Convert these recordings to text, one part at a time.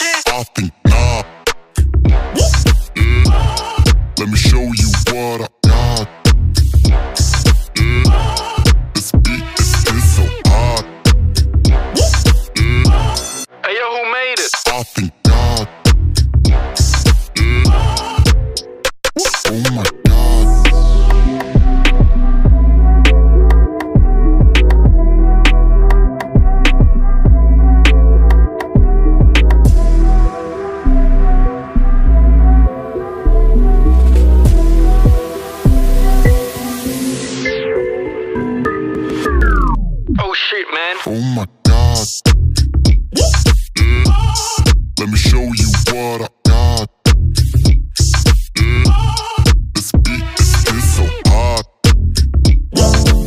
shit. Off and on. Let me show you what I got. This beat is so hot. Hey yo, who made it? Off and God. Oh my God. Oh my God. Let me show you what I got. This beat is so hot. Down,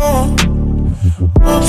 oh, I'm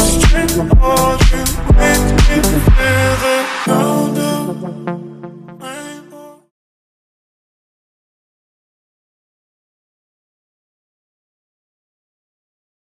straight, all you with me.